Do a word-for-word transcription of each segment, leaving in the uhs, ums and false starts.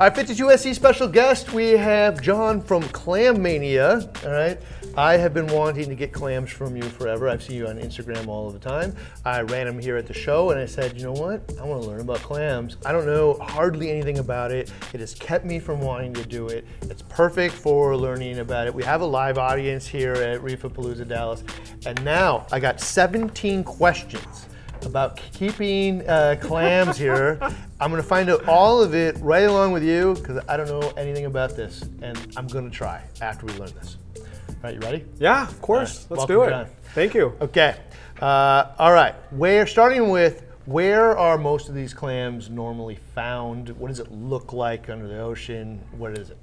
Our fifty-two S C special guest, we have John from Clam Mania. All right, I have been wanting to get clams from you forever. I've seen you on Instagram all of the time. I ran them here at the show and I said, you know what? I want to learn about clams. I don't know hardly anything about it. It has kept me from wanting to do it. It's perfect for learning about it. We have a live audience here at Reefapalooza Dallas. And now I got seventeen questions about keeping uh, clams here. I'm gonna find out all of it right along with you because I don't know anything about this and I'm gonna try after we learn this. All right, you ready? Yeah, of course, right, let's do it. John. Thank you. Okay, uh, all right, we're starting with where are most of these clams normally found? What does it look like under the ocean? What is it?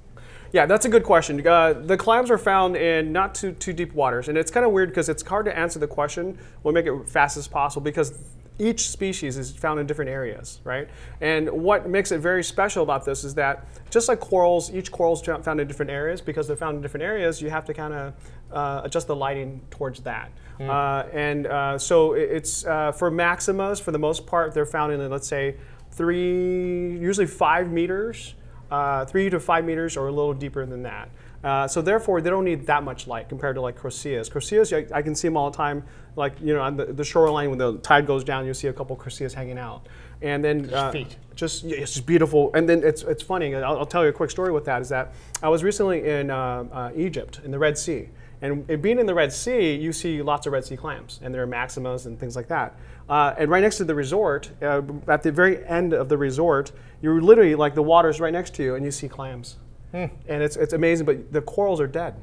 Yeah, that's a good question. Uh, the clams are found in not too, too deep waters, and it's kind of weird because it's hard to answer the question. We'll make it fast as possible because each species is found in different areas, right? And what makes it very special about this is that just like corals, each coral is found in different areas. Because they're found in different areas, you have to kind of uh, adjust the lighting towards that. Mm. Uh, and uh, so it's uh, for maximas, for the most part, they're found in, let's say, three, usually five meters. Uh, three to five meters or a little deeper than that. Uh, so therefore, they don't need that much light compared to like Croceas. Croceas, I, I can see them all the time, like, you know, on the, the shoreline when the tide goes down, you'll see a couple Croceas hanging out. And then uh, feet. just, it's just beautiful. And then it's, it's funny, I'll, I'll tell you a quick story with that, is that I was recently in uh, uh, Egypt, in the Red Sea. And it, being in the Red Sea, you see lots of Red Sea clams, and there are maximas and things like that. Uh, and right next to the resort, uh, at the very end of the resort, you're literally like the water's right next to you, and you see clams. Hmm. And it's, it's amazing, but the corals are dead.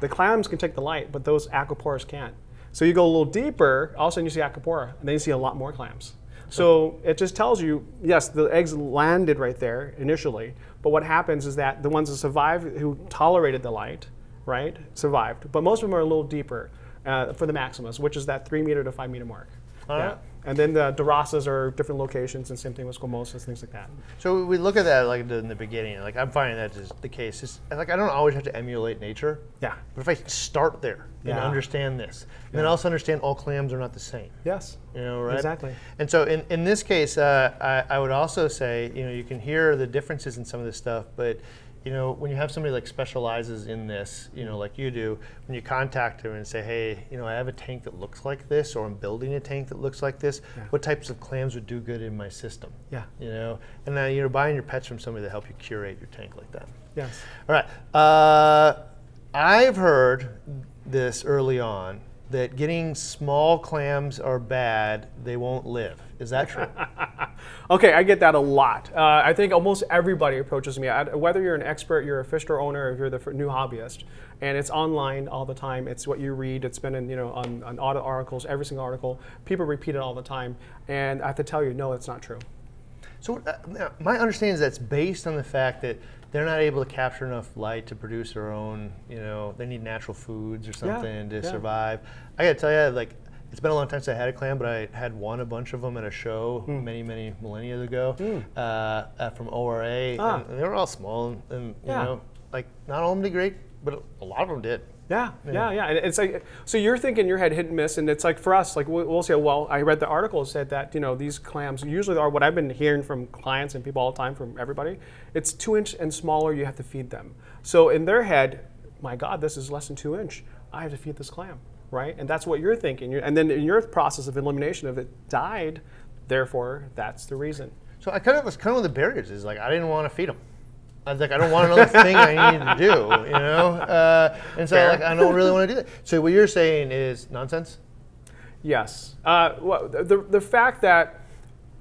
The clams can take the light, but those Acroporas can't. So you go a little deeper, all of a sudden you see Acropora, and then you see a lot more clams. So it just tells you, yes, the eggs landed right there initially, but what happens is that the ones that survived, who tolerated the light, right, survived. But most of them are a little deeper uh, for the maximas, which is that three meter to five meter mark. All yeah. right. And then the derasas are different locations, and same thing with squamosas, things like that. So we look at that like in the beginning, like I'm finding that is the case. It's, like I don't always have to emulate nature. Yeah. But if I start there yeah. and understand this, yeah. and then also understand all clams are not the same. Yes. You know, right? Exactly. And so in, in this case, uh, I, I would also say, you know, you can hear the differences in some of this stuff, but you know, when you have somebody like specializes in this, you know, like you do, when you contact them and say, hey, you know, I have a tank that looks like this, or I'm building a tank that looks like this, yeah. what types of clams would do good in my system? Yeah. You know, and now you're buying your pets from somebody to help you curate your tank like that. Yes. All right. Uh, I've heard this early on, that getting small clams are bad, they won't live. Is that true? Okay, I get that a lot. Uh, I think almost everybody approaches me, I, whether you're an expert, you're a fish store owner, or if you're the new hobbyist, and it's online all the time, it's what you read, it's been in, you know, on, on auto articles, every single article, people repeat it all the time, and I have to tell you, no, it's not true. So uh, my understanding is that's based on the fact that they're not able to capture enough light to produce their own, you know, they need natural foods or something yeah, to yeah. survive. I gotta tell you, like, it's been a long time since I had a clam, but I had won a bunch of them at a show mm. many, many millennia ago mm. uh, uh, from O R A, ah. and, and they were all small, and, and yeah. you know, like, not all of them did great, but a lot of them did. Yeah, yeah, yeah. And it's like, so you're thinking in your head hit and miss, and it's like for us, like we'll, we'll say, well, I read the article said that, you know, these clams usually are what I've been hearing from clients and people all the time, from everybody. It's two inch and smaller, you have to feed them. So in their head, my God, this is less than two inch. I have to feed this clam, right? And that's what you're thinking. And then in your process of elimination of it died, therefore, that's the reason. So I kind of was kind of one of the barriers is like, I didn't want to feed them. I was like, I don't want another thing I need to do, you know? Uh, and so like, I don't really want to do that. So what you're saying is nonsense? Yes. Uh, well, the, the fact that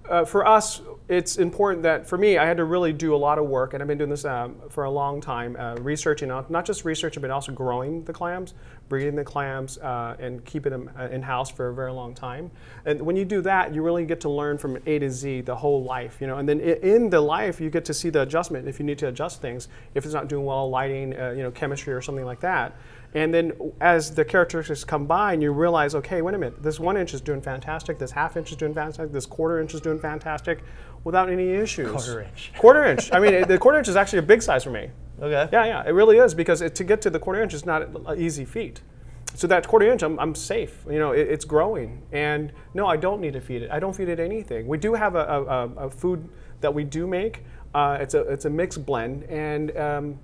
uh, for us, it's important that for me, I had to really do a lot of work, and I've been doing this um, for a long time, uh, researching, not just researching, but also growing the clams, breeding the clams, uh, and keeping them in-house for a very long time. And when you do that, you really get to learn from A to Z the whole life, you know, and then in the life, you get to see the adjustment if you need to adjust things, if it's not doing well, lighting, uh, you know, chemistry or something like that. And then as the characteristics combine, you realize, okay, wait a minute, this one inch is doing fantastic, this half inch is doing fantastic, this quarter inch is doing fantastic, without any issues. Quarter inch. Quarter inch. I mean, the quarter inch is actually a big size for me. Okay. Yeah, yeah, it really is, because it, to get to the quarter inch is not an easy feat. So that quarter inch, I'm, I'm safe. You know, it, it's growing. And no, I don't need to feed it. I don't feed it anything. We do have a, a, a food that we do make, Uh, it's a it's a mixed blend, and um,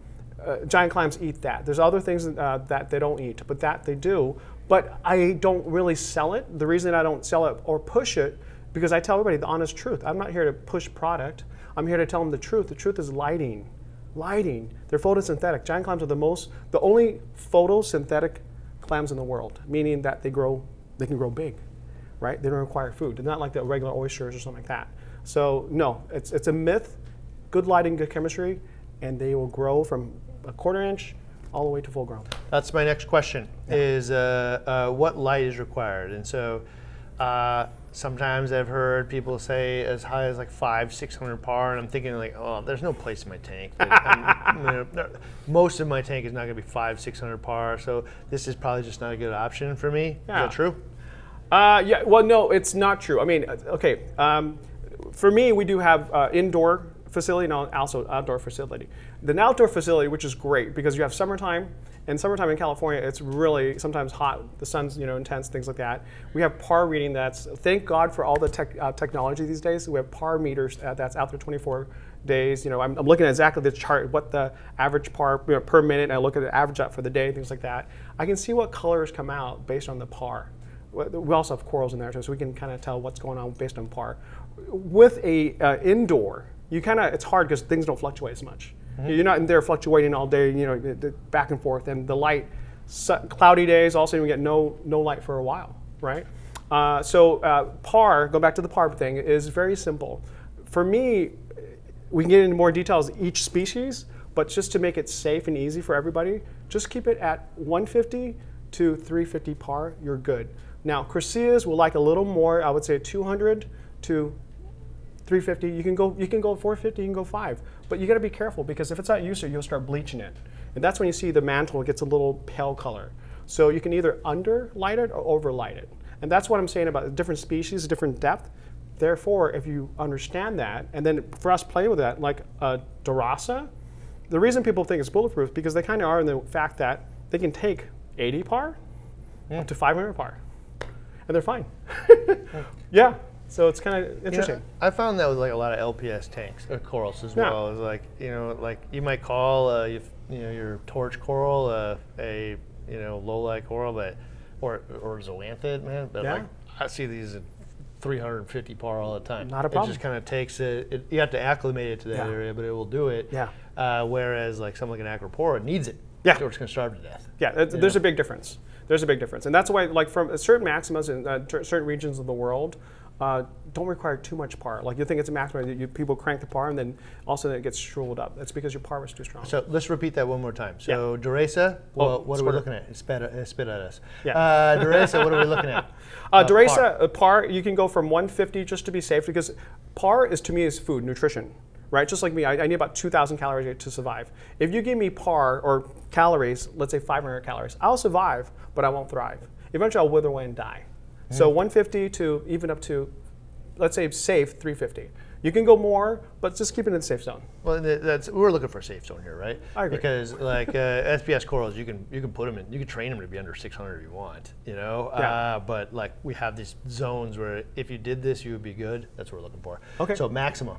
uh, giant clams eat that. There's other things uh, that they don't eat, but that they do. But I don't really sell it. The reason I don't sell it or push it, because I tell everybody the honest truth. I'm not here to push product. I'm here to tell them the truth. The truth is lighting. Lighting. They're photosynthetic. Giant clams are the most, the only photosynthetic clams in the world, meaning that they grow, they can grow big, right? They don't require food. They're not like the regular oysters or something like that. So no, it's it's a myth. Good lighting, good chemistry, and they will grow from a quarter inch all the way to full grown. That's my next question, yeah. is uh, uh, what light is required? And so uh, sometimes I've heard people say as high as like five, six hundred par, and I'm thinking like, oh, there's no place in my tank. I'm, you know, most of my tank is not going to be five, six hundred par, so this is probably just not a good option for me. Yeah. Is that true? Uh, yeah, well, no, it's not true. I mean, okay, um, for me, we do have uh, indoor facility and also outdoor facility. The outdoor facility, which is great because you have summertime, and summertime in California, it's really sometimes hot. The sun's you know intense, things like that. We have P A R reading. That's thank God for all the tech, uh, technology these days. We have P A R meters uh, that's out there twenty-four days. You know, I'm, I'm looking at exactly the chart, what the average P A R you know, per minute. And I look at the average up for the day, things like that. I can see what colors come out based on the P A R. We also have corals in there too, so we can kind of tell what's going on based on P A R. With a uh, indoor. You kind of, it's hard because things don't fluctuate as much. Mm-hmm. You're not in there fluctuating all day, you know, back and forth. And the light, cloudy days, also we get no no light for a while, right? Uh, so uh, P A R, go back to the P A R thing, is very simple. For me, we can get into more details each species, but just to make it safe and easy for everybody, just keep it at one fifty to three fifty P A R, you're good. Now, Croceas will like a little more, I would say two hundred to three fifty, you can go you can go four fifty, you can go five, but you gotta be careful because if it's not used, you'll start bleaching it. And that's when you see the mantle gets a little pale color. So you can either under light it or over light it. And that's what I'm saying about different species, different depth. Therefore, if you understand that, and then for us playing with that, like uh, derasa, the reason people think it's bulletproof because they kind of are in the fact that they can take eighty P A R yeah. up to five hundred P A R, and they're fine. Yeah. So it's kind of interesting. You know, I found that with like a lot of L P S tanks or corals as yeah. well. It's like you know, like you might call uh, you, you know your torch coral uh, a you know low light coral, but or or zoanthid, man. But yeah. like I see these at three fifty P A R all the time. Not a problem. It just kind of takes it, it. You have to acclimate it to that yeah. area, but it will do it. Yeah. Uh, whereas like something like an Acropora needs it. Yeah. Or it's going to starve to death. Yeah. There's know? a big difference. There's a big difference, and that's why like from certain maximas in uh, certain regions of the world. Uh, don't require too much P A R. Like you think it's a maximum, you, people crank the P A R and then also it gets shriveled up. That's because your P A R was too strong. So let's repeat that one more time. So yeah. derasa, well, oh, what are we looking at? It spit at, it spit at us. Yeah. Uh, derasa, what are we looking at? Uh, derasa, uh, P A R, you can go from one fifty just to be safe because P A R is to me is food, nutrition, right? Just like me, I, I need about two thousand calories to survive. If you give me P A R or calories, let's say five hundred calories, I'll survive, but I won't thrive. Eventually I'll wither away and die. So one fifty to even up to, let's say safe three fifty. You can go more, but just keep it in the safe zone. Well, that's we're looking for a safe zone here, right? I agree. Because like uh, S P S corals, you can you can put them in, you can train them to be under six hundred if you want, you know. Yeah. Uh, but like we have these zones where if you did this, you would be good. That's what we're looking for. Okay. So maxima.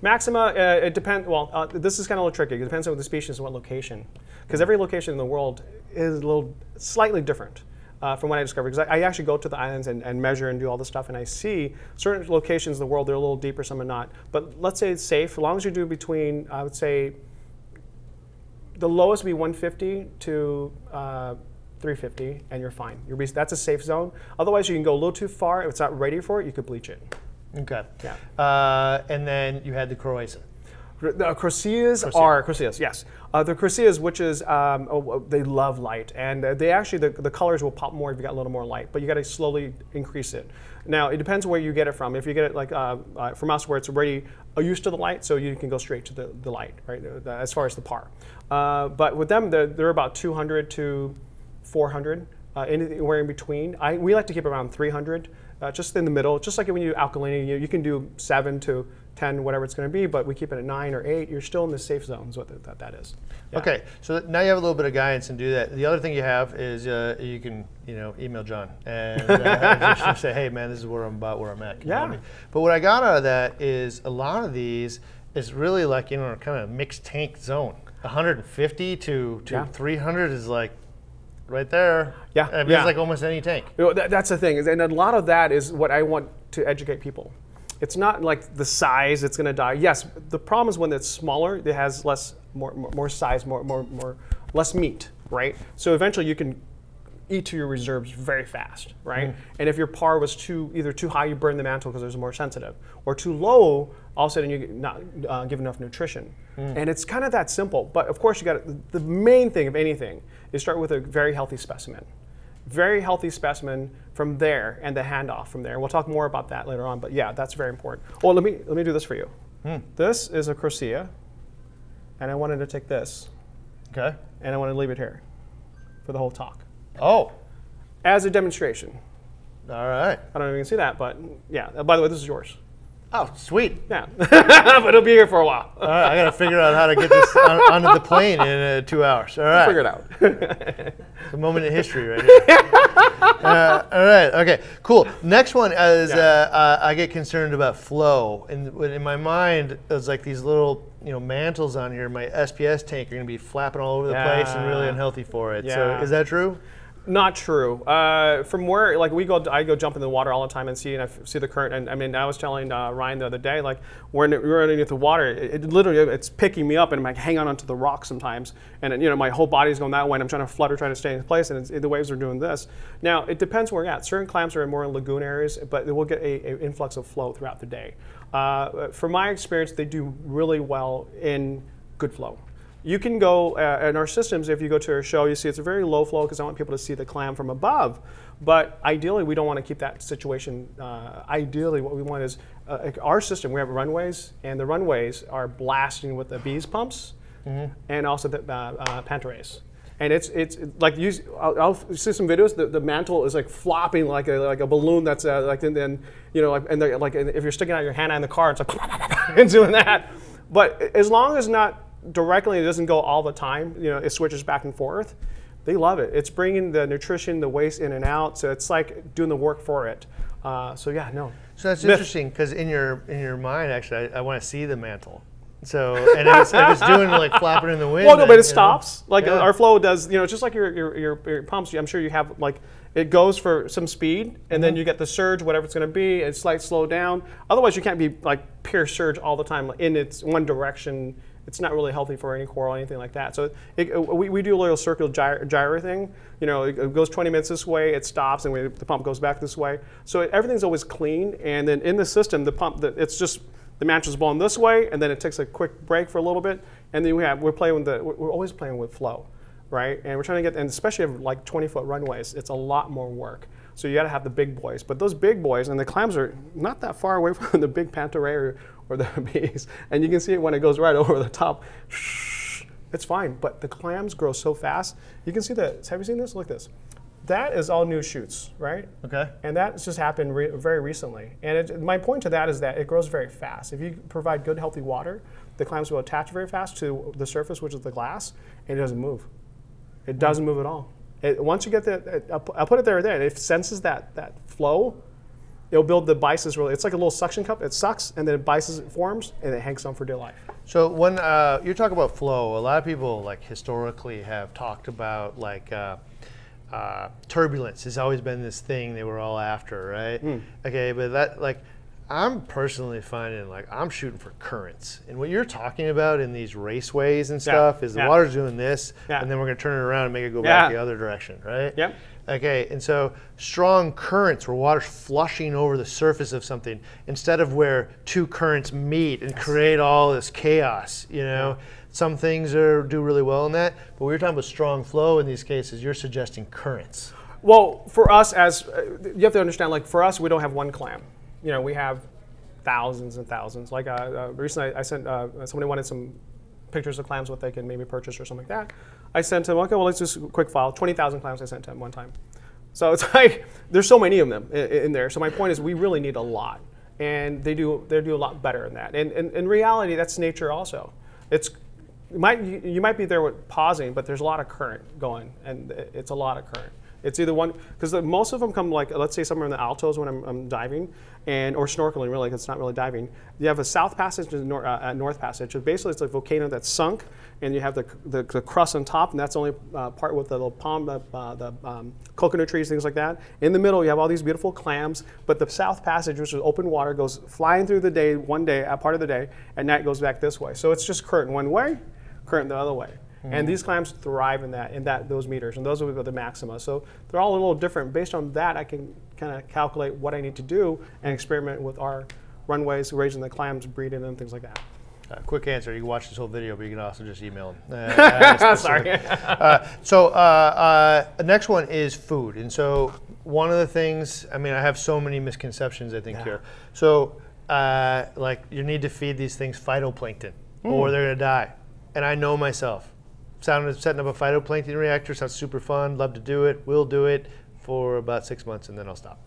Maxima, uh, it depends. Well, uh, this is kind of a little tricky. It depends on the species and what location, because every location in the world is a little slightly different. Uh, from what I discovered, because I, I actually go to the islands and, and measure and do all this stuff, and I see certain locations in the world, they're a little deeper, some are not. But let's say it's safe, as long as you do between, I would say, the lowest would be one fifty to three fifty, and you're fine. You're, that's a safe zone. Otherwise, you can go a little too far. If it's not ready for it, you could bleach it. Okay. Yeah. Uh, and then you had the Crocea. The Croceas Crocea. are Croceas, yes. Uh, the Croceas, which is um, oh, they love light, and they actually the, the colors will pop more if you got a little more light, but you got to slowly increase it. Now it depends where you get it from. If you get it like uh, uh, from us, where it's already used to the light, so you can go straight to the, the light, right? As far as the P A R, uh, but with them they're, they're about two hundred to four hundred, uh, anywhere in between. I we like to keep around three hundred, uh, just in the middle, just like when you do alkalinity, you, you can do seven to ten, whatever it's going to be, but we keep it at nine or eight, you're still in the safe zone is what the, that, that is. Yeah. Okay, so now you have a little bit of guidance and do that. The other thing you have is uh, you can you know, email John and uh, just say, hey man, this is where I'm about, where I'm at. Yeah. But what I got out of that is a lot of these is really like, you know, kind of mixed tank zone. one fifty to, to yeah. three hundred is like, right there. Yeah, I mean, yeah. It's like almost any tank. You know, that, that's the thing, and a lot of that is what I want to educate people. It's not like the size it's going to die. Yes, the problem is when it's smaller, it has less, more, more size, more, more, more, less meat, right? So eventually you can eat to your reserves very fast, right? Mm. And if your P A R was too either too high, you burn the mantle because there's more sensitive, or too low, all of a sudden you not uh, give enough nutrition. Mm. And it's kind of that simple. But of course, you got the main thing of anything. You start with a very healthy specimen. Very healthy specimen from there, and the handoff from there. We'll talk more about that later on, but yeah, that's very important. Well, let me, let me do this for you. Mm. This is a Crocea, and I wanted to take this. Okay. And I want to leave it here for the whole talk. Oh. As a demonstration. All right. I don't know if you can see that, but yeah. By the way, this is yours. Oh, sweet. Yeah. But it'll be here for a while. All right, I got to figure out how to get this on, onto the plane in uh, two hours. All right. We'll figure it out. The moment in history right here. uh, all right, okay, cool. Next one is yeah. uh, uh, I get concerned about flow. And in my mind, it's like these little you know, mantles on here, my S P S tank are going to be flapping all over the yeah. place and really unhealthy for it. Yeah. So is that true? Not true. Uh, from where, like we go, I go jump in the water all the time and see, and I see the current. And I mean, I was telling uh, Ryan the other day, like we're, in, we're underneath the water. It, it literally, it's picking me up, and I'm like hanging onto the rock sometimes. And it, you know, my whole body's going that way, and I'm trying to flutter, trying to stay in place, and it's, it, the waves are doing this. Now, it depends where you're at. Certain clams are more in lagoon areas, but we'll get a, a influx of flow throughout the day. Uh, from my experience, they do really well in good flow. You can go, uh, in our systems, if you go to our show, you see it's a very low flow because I want people to see the clam from above. But ideally, we don't want to keep that situation. Uh, ideally, what we want is uh, our system, we have runways, and the runways are blasting with the bees pumps mm-hmm. and also the uh, uh, pantares. And it's, it's like, you, I'll, I'll see some videos, the, the mantle is like flopping like a, like a balloon that's uh, like, and then, you know, like, and like, if you're sticking out your hand in the car, it's like, and doing that. But as long as not directly, it doesn't go all the time. You know, it switches back and forth. They love it. It's bringing the nutrition, the waste in and out. So it's like doing the work for it. Uh, so yeah, no. So that's myth. Interesting because in your in your mind, actually, I, I want to see the mantle. So and if it's, if it's doing like flapping in the wind. Well, no, but it stops. Know? Like yeah. our flow does. You know, just like your your, your your pumps. I'm sure you have like it goes for some speed, and mm-hmm. then you get the surge, whatever it's going to be, and slight slow down. Otherwise, you can't be like pure surge all the time like, in its one direction. It's not really healthy for any coral or anything like that. So it, it, we, we do a little circular gyro, gyro thing. You know, it, it goes twenty minutes this way, it stops, and we, the pump goes back this way. So it, everything's always clean. And then in the system, the pump, the, it's just the mantle's blowing this way, and then it takes a quick break for a little bit, and then we have we're playing with the we're always playing with flow, right? And we're trying to get, and especially if like twenty foot runways, it's a lot more work. So you got to have the big boys. But those big boys, and the clams are not that far away from the big pantaray or, or the bees. And you can see it when it goes right over the top. It's fine. But the clams grow so fast. You can see that. Have you seen this? Look at this. That is all new shoots, right? Okay. And that's just happened re very recently. And it, my point to that is that it grows very fast. If you provide good, healthy water, the clams will attach very fast to the surface, which is the glass, and it doesn't move. It doesn't move at all. It, once you get the, I'll, I'll put it there, there. It senses that that flow. It'll build the byssus really. It's like a little suction cup. It sucks, and then it byssus, it forms, and it hangs on for dear life. So when uh, you're talking about flow, a lot of people like historically have talked about like uh, uh, turbulence has always been this thing they were all after, right? Mm. Okay, but that like. I'm personally finding like I'm shooting for currents, and what you're talking about in these raceways and stuff yeah, is the yeah. water's doing this, yeah. and then we're gonna turn it around and make it go yeah. back the other direction, right? Yep. Okay, and so strong currents where water's flushing over the surface of something instead of where two currents meet and yes. create all this chaos, you know? Yeah. Some things are do really well in that, but we were talking about strong flow in these cases. You're suggesting currents. Well, for us as, uh, you have to understand, like for us, we don't have one clam. You know, we have thousands and thousands. Like uh, uh, recently, I, I sent uh, somebody wanted some pictures of clams what they can maybe purchase or something like that. I sent him, okay, well, let's just a quick file. twenty thousand clams I sent to him one time. So it's like there's so many of them in, in there. So my point is we really need a lot. and they do they do a lot better in that. And in reality, that's nature also. It's you might you might be there with pausing, but there's a lot of current going, and it's a lot of current. It's either one, because most of them come like, let's say somewhere in the altos when I'm, I'm diving, and or snorkeling really, because it's not really diving. You have a south passage and a nor uh, north passage. So basically it's a volcano that's sunk, and you have the, the, the crust on top, and that's the only uh, part with the little palm, uh, the um, coconut trees, things like that. In the middle, you have all these beautiful clams, but the south passage, which is open water, goes flying through the day, one day, a part of the day, and night goes back this way. So it's just current one way, current the other way. Mm-hmm. And these clams thrive in that, in that those meters, and those would be the maxima. So they're all a little different. Based on that, I can kind of calculate what I need to do and experiment with our runways, raising the clams, breeding them, things like that. Uh, quick answer: you can watch this whole video, but you can also just email them. Uh, Sorry. uh, so uh, uh, the next one is food, and so one of the things, I mean, I have so many misconceptions I think yeah. here. So uh, like you need to feed these things phytoplankton, mm. or they're gonna die. And I know myself. Sound, setting up a phytoplankton reactor sounds super fun. Love to do it. Will do it for about six months, and then I'll stop.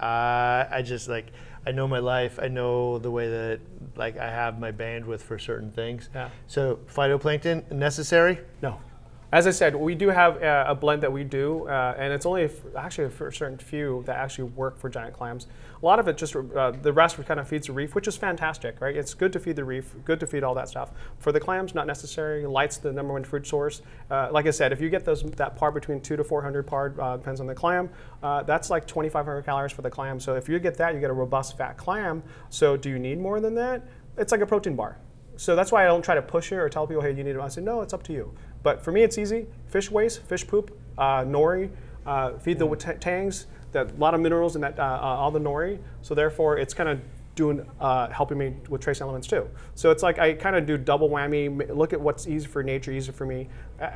Uh, I just like I know my life. I know the way that like I have my bandwidth for certain things. Yeah. So phytoplankton necessary? No. As I said, we do have uh, a blend that we do, uh, and it's only f actually for a certain few that actually work for giant clams. A lot of it just, uh, the rest kind of feeds the reef, which is fantastic, right? It's good to feed the reef, good to feed all that stuff. For the clams, not necessary. Light's the number one food source. Uh, like I said, if you get those that par between two to four hundred par, uh, depends on the clam, uh, that's like twenty-five hundred calories for the clam. So if you get that, you get a robust fat clam. So do you need more than that? It's like a protein bar. So that's why I don't try to push it or tell people, hey, you need it. I say, no, it's up to you. But for me, it's easy. Fish waste, fish poop, uh, nori, uh, feed the tangs. That a lot of minerals in that uh, uh, all the nori. So therefore, it's kind of doing uh, helping me with trace elements too. So it's like I kind of do double whammy. Look at what's easy for nature, easy for me. Uh,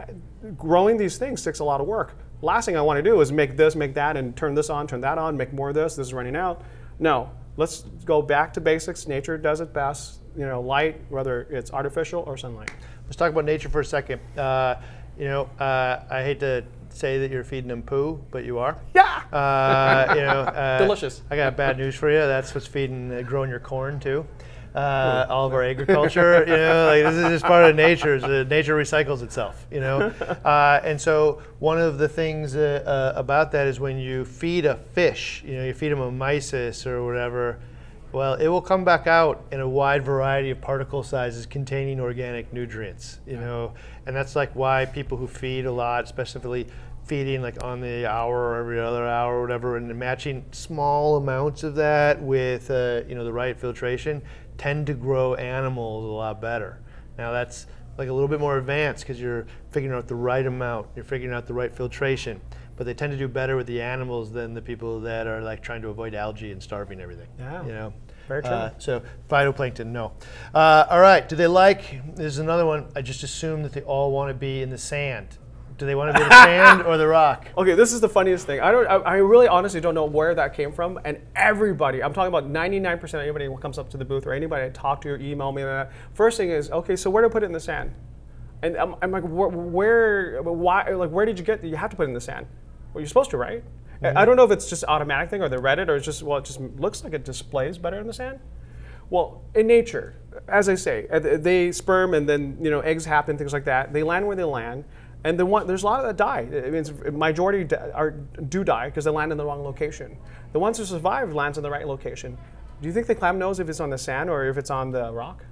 growing these things takes a lot of work. Last thing I want to do is make this, make that, and turn this on, turn that on, make more of this. This is running out. No, let's go back to basics. Nature does it best. You know, light, whether it's artificial or sunlight. Let's talk about nature for a second. Uh, you know, uh, I hate to say that you're feeding them poo, but you are. Yeah. Uh, you know, uh, delicious. I got bad news for you. That's what's feeding, uh, growing your corn too. Uh, all of our agriculture. You know, like this is just part of nature. It's, uh, nature recycles itself. You know, uh, and so one of the things uh, uh, about that is when you feed a fish, you know, you feed them a mysis or whatever. Well, it will come back out in a wide variety of particle sizes containing organic nutrients, you know, and that's like why people who feed a lot, especially feeding like on the hour or every other hour or whatever, and matching small amounts of that with, uh, you know, the right filtration, tend to grow animals a lot better. Now that's like a little bit more advanced because you're figuring out the right amount, you're figuring out the right filtration, but they tend to do better with the animals than the people that are like trying to avoid algae and starving everything, yeah. you know. Very true. Uh, so phytoplankton, no. Uh, all right, do they like, there's another one, I just assume that they all want to be in the sand. Do they want to be in the sand or the rock? Okay, this is the funniest thing. I don't. I, I really honestly don't know where that came from, and everybody, I'm talking about ninety-nine percent of anybody who comes up to the booth or anybody I talk to or email me, that, first thing is, okay, so where do I put it in the sand? And I'm, I'm like, where, where, why, like, where did you get, you have to put it in the sand. Well, you're supposed to, right? Mm-hmm. I don't know if it's just automatic thing or they read it or it's just, well, it just looks like it displays better in the sand. Well, in nature, as I say, they sperm and then, you know, eggs happen, things like that. They land where they land. And the one, there's a lot that die. It means majority are, do die because they land in the wrong location. The ones who survive lands in the right location. Do you think the clam knows if it's on the sand or if it's on the rock?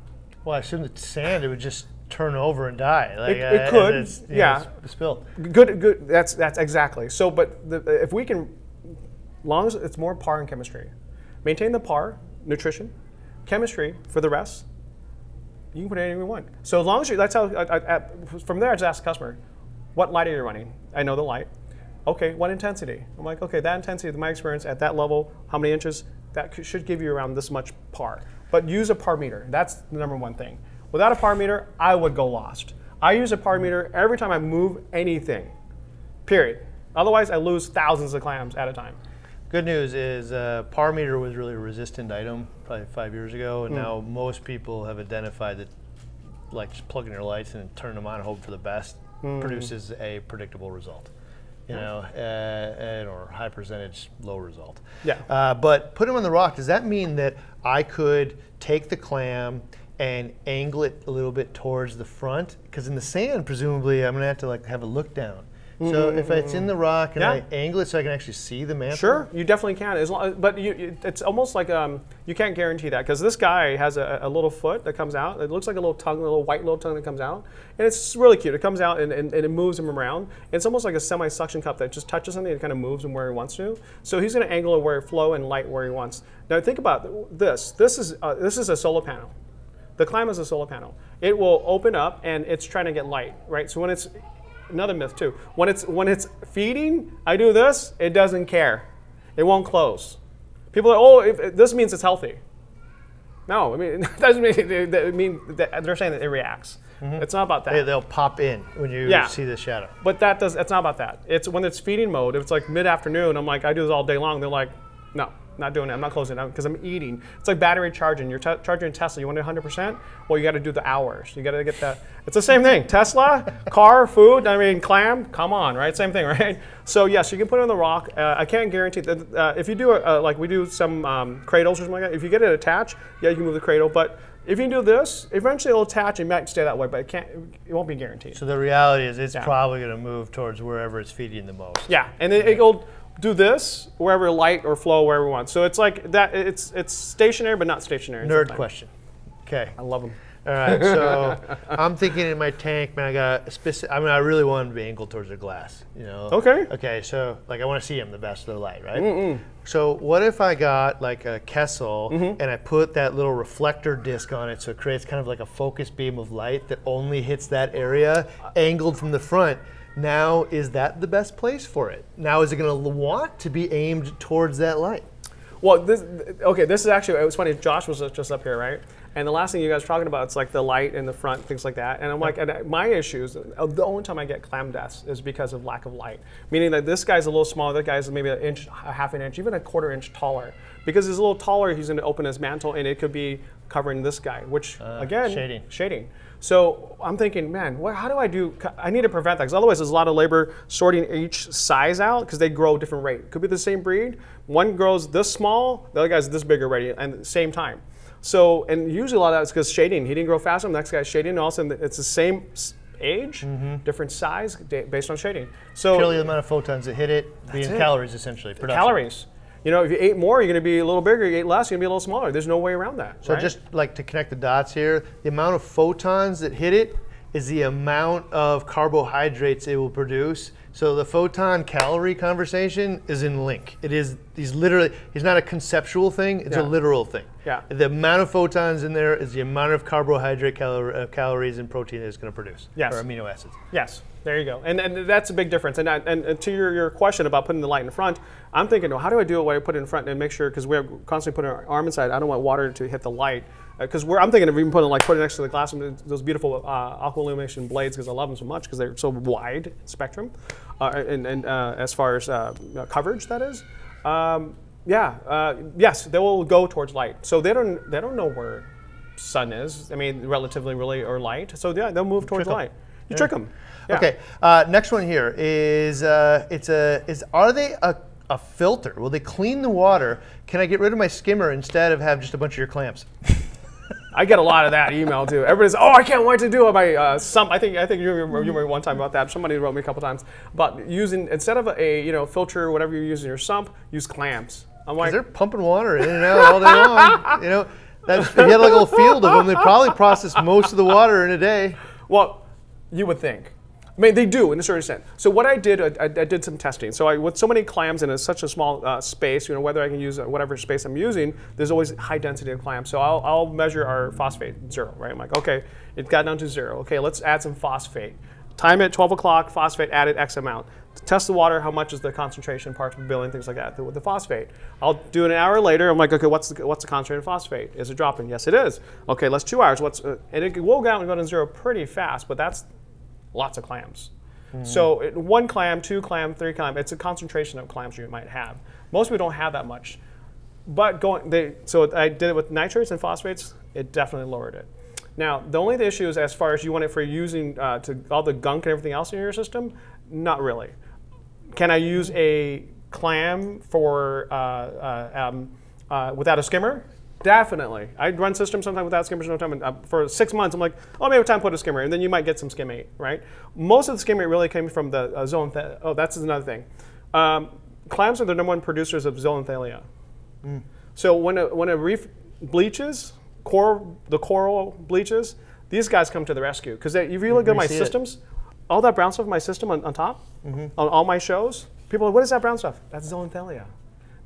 Well, I assume it's sand, it would just turn over and die. Like, it, it could, it's, yeah. Know, it's spilled. Good, good. That's that's exactly. So, but the, if we can, long as it's more P A R in chemistry, maintain the P A R, nutrition, chemistry for the rest. You can put anything you want. So as long as you, that's how. I, I, I, from there, I just ask the customer, what light are you running? I know the light. Okay, what intensity? I'm like, okay, that intensity, my experience at that level, how many inches? That should give you around this much P A R. But use a P A R meter. That's the number one thing. Without a P A R meter, I would go lost. I use a P A R meter every time I move anything, period. Otherwise, I lose thousands of clams at a time. Good news is uh, P A R meter was really a resistant item probably five years ago, and mm. now most people have identified that like just plugging their lights and turning them on and hope for the best mm. produces a predictable result. you know, uh, or high percentage, low result. Yeah. Uh, but put them on the rock, does that mean that I could take the clam and angle it a little bit towards the front? Because in the sand, presumably, I'm gonna have to like have a look down. So if it's in the rock and yeah. I angle it so I can actually see the mantle? Sure, you definitely can. As long, but you, it's almost like um, you can't guarantee that, because this guy has a, a little foot that comes out. It looks like a little tongue, a little white little tongue that comes out. And it's really cute. It comes out and, and, and it moves him around. It's almost like a semi-suction cup that just touches something and kind of moves him where he wants to. So he's going to angle it where it flow and light where he wants. Now think about this. This is, uh, this is a solar panel. The clam is a solar panel. It will open up and it's trying to get light, right? So when it's... Another myth too. When it's when it's feeding, I do this. It doesn't care. It won't close. People are oh, if, if, this means it's healthy. No, I mean it doesn't mean they mean they're saying that it reacts. Mm-hmm. It's not about that. They, they'll pop in when you yeah. see the shadow. But that does. It's not about that. It's when it's feeding mode. If it's like mid afternoon, I'm like I do this all day long. They're like, no, not doing it. I'm not closing it because I'm eating. It's like battery charging. You're charging Tesla. You want it one hundred percent? Well, you got to do the hours. You got to get that. It's the same thing. Tesla, car, food, I mean, clam, come on, right? Same thing, right? So, yes, you can put it on the rock. Uh, I can't guarantee that. Uh, if you do, a, uh, like we do some um, cradles or something like that, if you get it attached, yeah, you can move the cradle. But if you do this, eventually it'll attach and it might stay that way, but it can't. It won't be guaranteed. So the reality is it's yeah. probably going to move towards wherever it's feeding the most. Yeah, and it, it'll... do this wherever light or flow wherever we want. So it's like that. It's it's stationary but not stationary. Nerd sometimes. Question. Okay, I love them. All right, so I'm thinking in my tank, man. I got a specific. I mean, I really want them to be angled towards the glass. You know. Okay. Okay, so like I want to see them the best of the light, right? Mm-mm. So what if I got like a Kessel mm-hmm. and I put that little reflector disc on it, so it creates kind of like a focus beam of light that only hits that area, angled from the front. Now, is that the best place for it? Now, is it going to want to be aimed towards that light? Well, this, okay, this is actually, it was funny, Josh was just up here, right? And the last thing you guys were talking about, it's like the light in the front, things like that. And I'm like, and my issues, the only time I get clam deaths is because of lack of light. Meaning that this guy's a little smaller, that guy's maybe an inch, a half an inch, even a quarter inch taller. Because he's a little taller, he's going to open his mantle and it could be covering this guy, which uh, again, shading. shading. So I'm thinking, man, what, how do I do, I need to prevent that, because otherwise there's a lot of labor sorting each size out, because they grow different rate. Could be the same breed, one grows this small, the other guy's this big already, and at the same time. So, and usually a lot of that is because shading, he didn't grow faster, the next guy's shading, and all of a sudden it's the same age, mm-hmm. different size, based on shading. So purely the amount of photons that hit it, being it. calories essentially, production. Calories. You know, if you ate more, you're going to be a little bigger. You ate less, you're going to be a little smaller. There's no way around that. So right? Just like to connect the dots here, the amount of photons that hit it is the amount of carbohydrates it will produce. So the photon calorie conversation is in link. It is, he's literally, it's not a conceptual thing, it's yeah. a literal thing. Yeah. The amount of photons in there is the amount of carbohydrate calor uh, calories and protein that it's going to produce, yes. or amino acids. Yes. There you go, and, and that's a big difference. And, and, and to your, your question about putting the light in front, I'm thinking, well, how do I do it when I put it in front and make sure, because we're constantly putting our arm inside, I don't want water to hit the light. Because uh, I'm thinking of even putting like putting it next to the glass, and those beautiful uh, aqua illumination blades, because I love them so much, because they're so wide spectrum, uh, and, and uh, as far as uh, coverage that is. Um, yeah, uh, yes, they will go towards light. So they don't, they don't know where sun is, I mean, relatively really, or light. So yeah, they'll move towards Trickle. light. You yeah. trick them. Yeah. Okay. Uh, next one here is uh, it's a is are they a, a filter? Will they clean the water? Can I get rid of my skimmer instead of have just a bunch of your clams? I get a lot of that email too. Everybody's oh I can't wait to do it. My uh, some I think I think you remember, you remember one time about that. Somebody wrote me a couple times about using instead of a you know filter or whatever you're using your sump, use clams. I'm like they're pumping water in and out all day long. You know, that's, if you had like a little field of them, they probably process most of the water in a day. Well. You would think. I mean, they do in a certain extent. So what I did, I, I did some testing. So I, with so many clams in a, such a small uh, space, you know, whether I can use whatever space I'm using, there's always high density of clams. So I'll, I'll measure our phosphate, zero, right? I'm like, okay, it got down to zero. Okay, let's add some phosphate. Time it, twelve o'clock, phosphate added X amount. Test the water, how much is the concentration parts per billion, things like that, with the phosphate. I'll do it an hour later, I'm like, okay, what's the, what's the concentrated in phosphate? Is it dropping? Yes, it is. Okay, let's two hours. What's, uh, and it will go down and go to zero pretty fast, but that's lots of clams. Mm-hmm. So it, one clam, two clam, three clam, it's a concentration of clams you might have. Most people don't have that much. But going, they, so I did it with nitrates and phosphates, it definitely lowered it. Now, the only issue is as far as you want it for using uh, to all the gunk and everything else in your system, not really. Can I use a clam for uh, uh, um, uh, without a skimmer? Definitely. I run systems sometimes without skimmers, no time. And, uh, for six months, I'm like, oh, maybe time to put a skimmer, and then you might get some skimmate, right? Most of the skimmate really came from the uh, zoanthid. Oh, that's another thing. Um, clams are the number one producers of zoanthalia. Mm. So when a, when a reef bleaches, coral, the coral bleaches, these guys come to the rescue. Because if you look at my systems, it. all that brown stuff in my system on, on top, mm-hmm. on all my shows, people are like, what is that brown stuff? That's zoanthelia.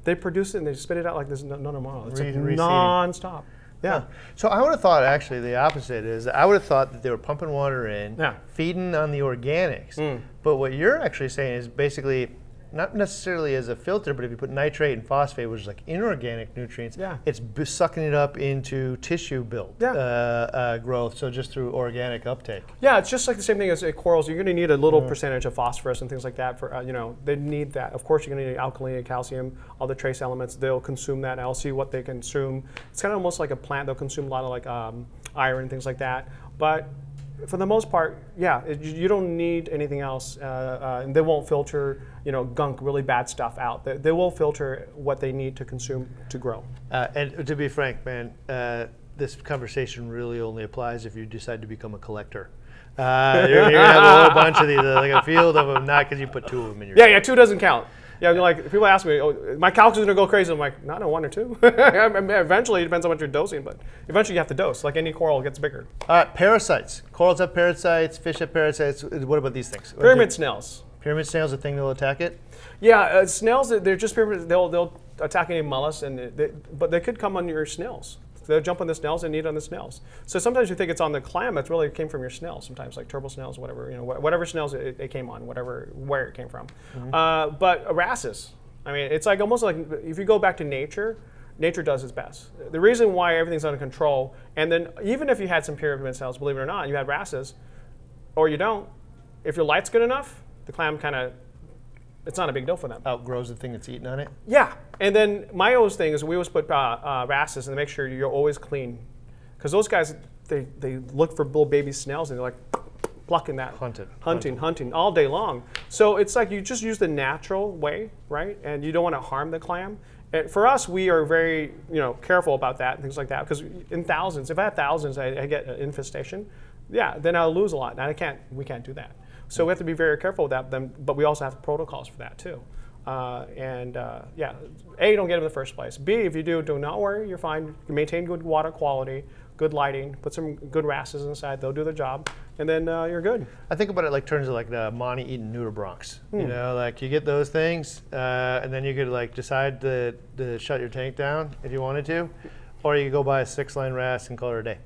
They produce it and they spit it out like there's no tomorrow. It's non-stop. Yeah. So I would have thought actually the opposite is I would have thought that they were pumping water in, yeah. feeding on the organics. Mm. But what you're actually saying is basically not necessarily as a filter, but if you put nitrate and phosphate, which is like inorganic nutrients, yeah. it's sucking it up into tissue build yeah. uh, uh, growth. So just through organic uptake. Yeah, it's just like the same thing as uh, corals. You're going to need a little mm. percentage of phosphorus and things like that. For uh, you know, they need that. Of course, you're going to need alkaline, calcium, all the trace elements. They'll consume that. I'll see what they consume. It's kind of almost like a plant. They'll consume a lot of like um, iron, things like that. But for the most part, yeah, it, you don't need anything else, uh, uh, and they won't filter, you know, gunk, really bad stuff out. They, they will filter what they need to consume to grow. Uh, and to be frank, man, uh, this conversation really only applies if you decide to become a collector. Uh, you're gonna have a whole bunch of these, like a field of them, not because you put two of them in your. Yeah, yeah, two doesn't count. Yeah, like people ask me, oh, my calc is gonna go crazy. I'm like, not in one or two. Eventually, it depends on what you're dosing, but eventually you have to dose. Like any coral gets bigger. All right, parasites. Corals have parasites. Fish have parasites. What about these things? Pyramid snails. Pyramid snails, a thing they'll attack it. Yeah, uh, snails. They're just pyramid. They'll they'll attack any mollusk, and they, but they could come on your snails. They'll jump on the snails and eat on the snails. So sometimes you think it's on the clam. It's really came from your snails. Sometimes like turtle snails, whatever you know, wh whatever snails it, it came on, whatever where it came from. Mm-hmm. uh, but Erassus, I mean, it's like almost like if you go back to nature, nature does its best. The reason why everything's under control, and then even if you had some pyramid snails, believe it or not, you had Erassus, or you don't. If your light's good enough, the clam kind of. It's not a big deal for them. Outgrows the thing that's eating on it? Yeah. And then my always thing is we always put uh, uh, rasses and make sure you're always clean. Because those guys, they, they look for little baby snails and they're like plucking that. Hunted. Hunting, hunting, hunting all day long. So it's like you just use the natural way, right? And you don't want to harm the clam. And for us, we are very you know careful about that and things like that. Because in thousands, if I have thousands, I, I get an infestation. Yeah, then I'll lose a lot. And I can't, we can't do that. So we have to be very careful with that, them, but we also have protocols for that too. Uh, and uh, yeah, A, don't get them in the first place. B, if you do, do not worry, you're fine. You maintain good water quality, good lighting, put some good rasses inside, they'll do their job, and then uh, you're good. I think about it like terms of like the Monty eating nudibranchs. Hmm. You know, like you get those things, uh, and then you could like decide to, to shut your tank down if you wanted to, or you could go buy a six-line ras and call it a day.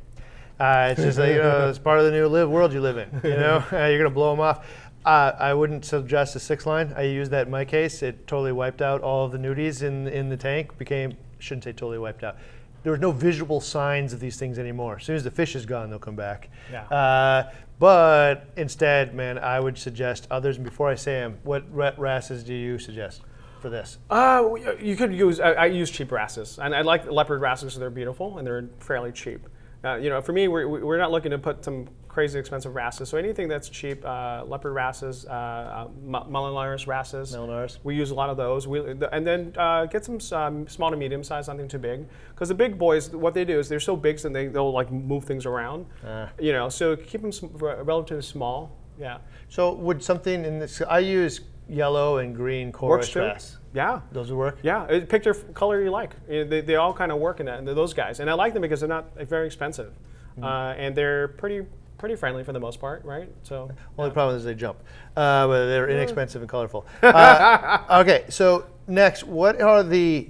Uh, it's just like, you know, it's part of the new live world you live in, you know, uh, you're gonna blow them off. Uh, I wouldn't suggest a six line. I used that in my case. It totally wiped out all of the nudies in, in the tank, became, shouldn't say totally wiped out. There was no visual signs of these things anymore. As soon as the fish is gone, they'll come back. Yeah. Uh, but instead, man, I would suggest others, and before I say them, what rasses do you suggest for this? Uh, you could use, I, I use cheap rasses, and I like leopard rasses, so they're beautiful and they're fairly cheap. Uh, you know, for me, we're, we're not looking to put some crazy expensive rasses. So anything that's cheap, uh, leopard rasses, uh, uh, melanoris rasses. Melanoris. We use a lot of those. We, the, and then uh, get some um, small to medium size, nothing too big. Because the big boys, what they do is they're so big that so they, they'll like move things around. Uh. You know, so keep them relatively small. Yeah. So would something in this, I use yellow and green chorus grass. Yeah. Those would work? Yeah. It, pick your color you like. They, they all kind of work in that, and they're those guys. And I like them because they're not like, very expensive. Mm-hmm. uh, and they're pretty pretty friendly for the most part, right? So only well, yeah. problem is they jump. Uh, but they're inexpensive and colorful. Uh, okay, so next, what are the